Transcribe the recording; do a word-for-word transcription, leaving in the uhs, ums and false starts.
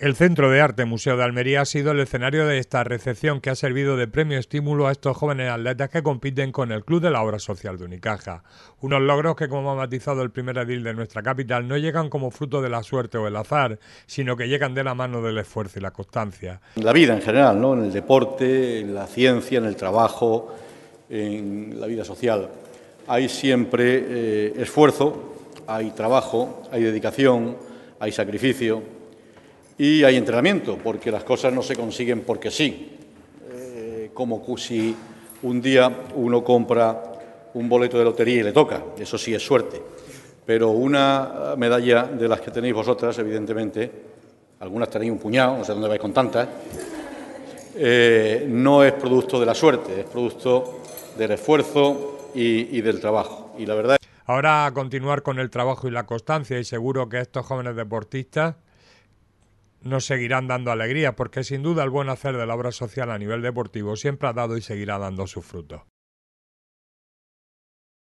El Centro de Arte Museo de Almería ha sido el escenario de esta recepción que ha servido de premio estímulo a estos jóvenes atletas que compiten con el Club de la Obra Social de Unicaja. Unos logros que, como ha matizado el primer edil de nuestra capital, no llegan como fruto de la suerte o el azar, sino que llegan de la mano del esfuerzo y la constancia. La vida en general, ¿no? En el deporte, en la ciencia, en el trabajo, en la vida social. Hay siempre eh, esfuerzo, hay trabajo, hay dedicación, hay sacrificio. Y hay entrenamiento, porque las cosas no se consiguen porque sí. Eh, como si un día uno compra un boleto de lotería y le toca, eso sí es suerte. Pero una medalla de las que tenéis vosotras, evidentemente, algunas tenéis un puñado, no sé dónde vais con tantas, eh, no es producto de la suerte, es producto del esfuerzo y, y del trabajo. Y la verdad es... Ahora a continuar con el trabajo y la constancia, y seguro que estos jóvenes deportistas nos seguirán dando alegría, porque sin duda el buen hacer de la obra social a nivel deportivo siempre ha dado y seguirá dando sus frutos.